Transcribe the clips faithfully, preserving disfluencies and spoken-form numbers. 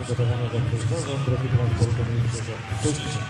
przygotowania do każdego, drogi pan polkoministrze Puszczyk.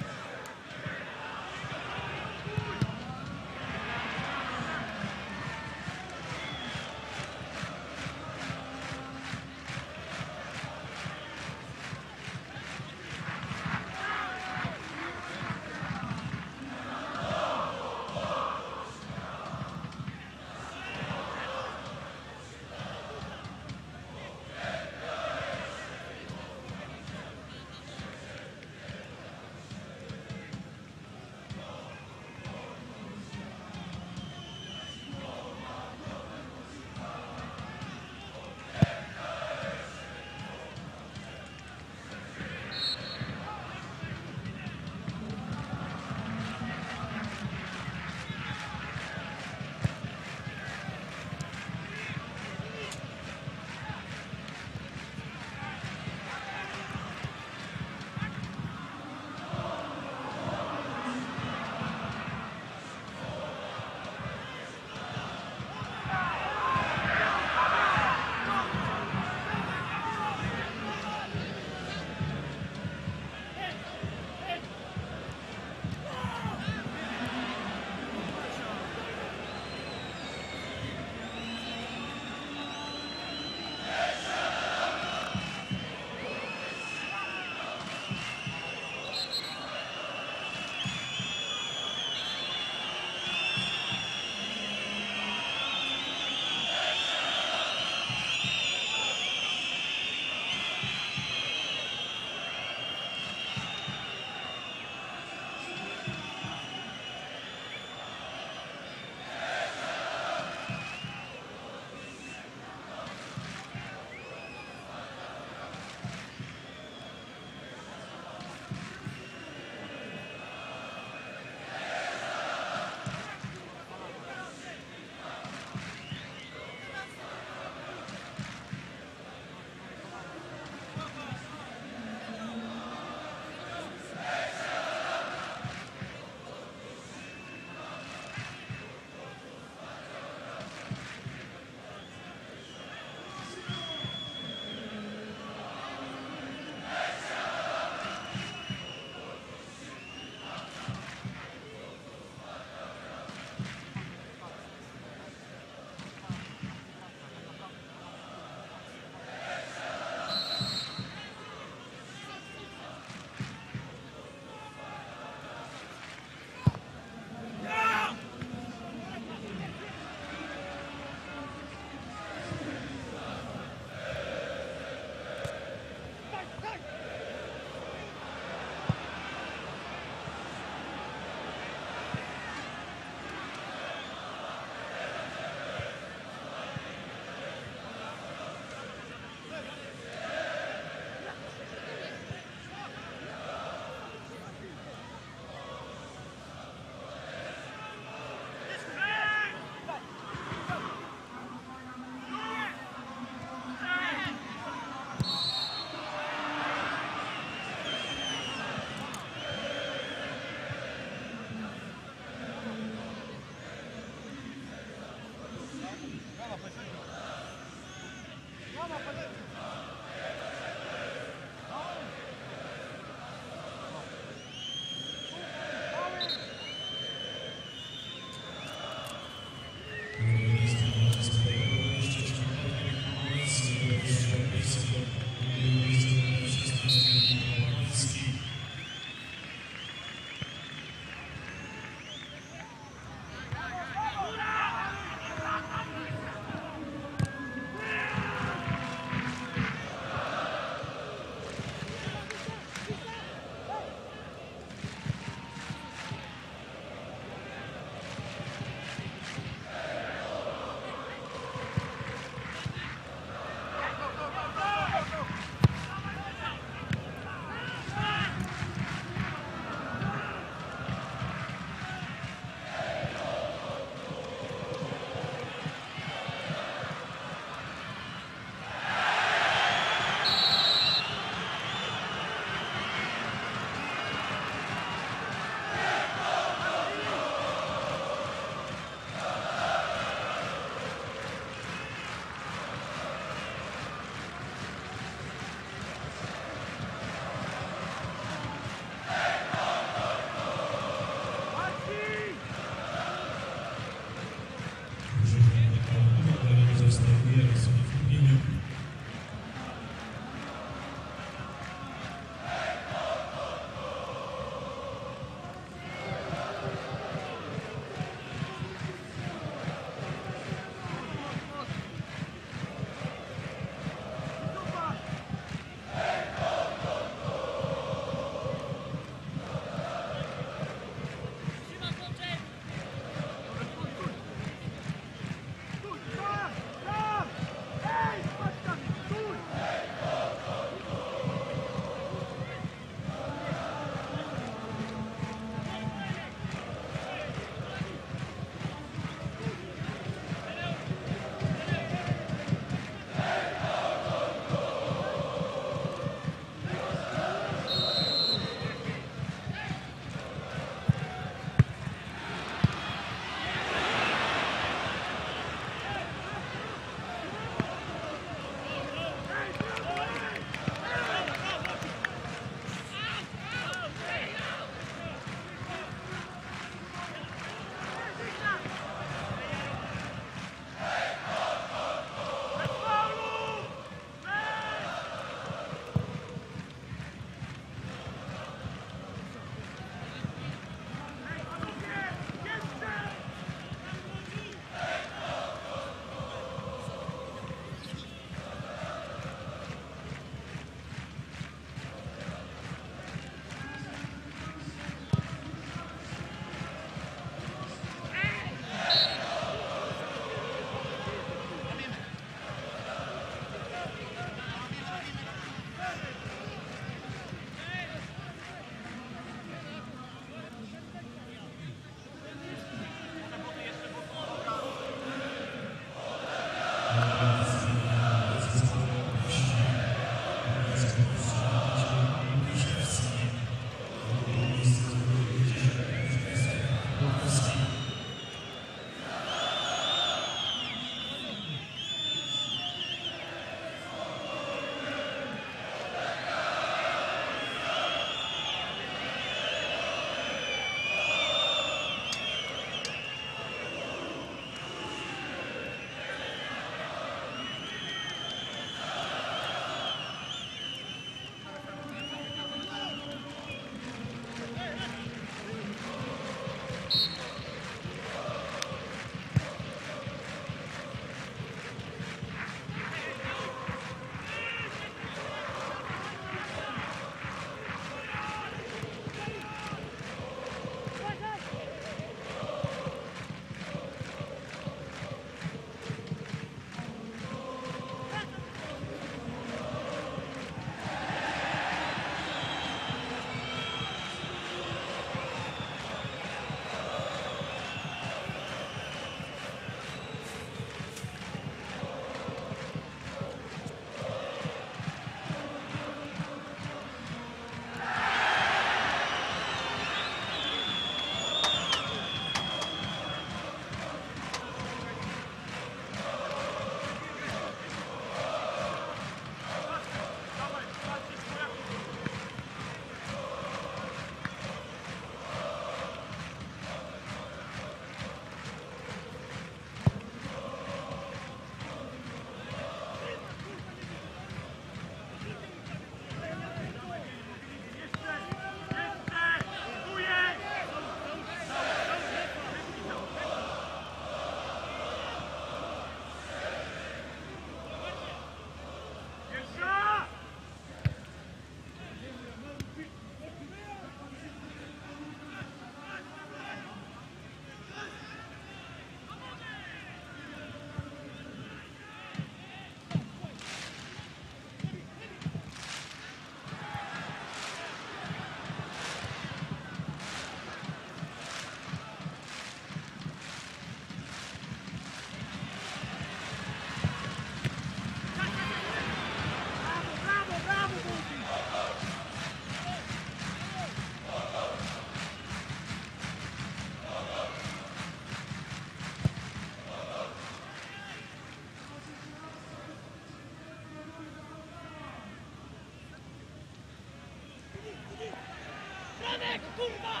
Kurwa!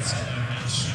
It's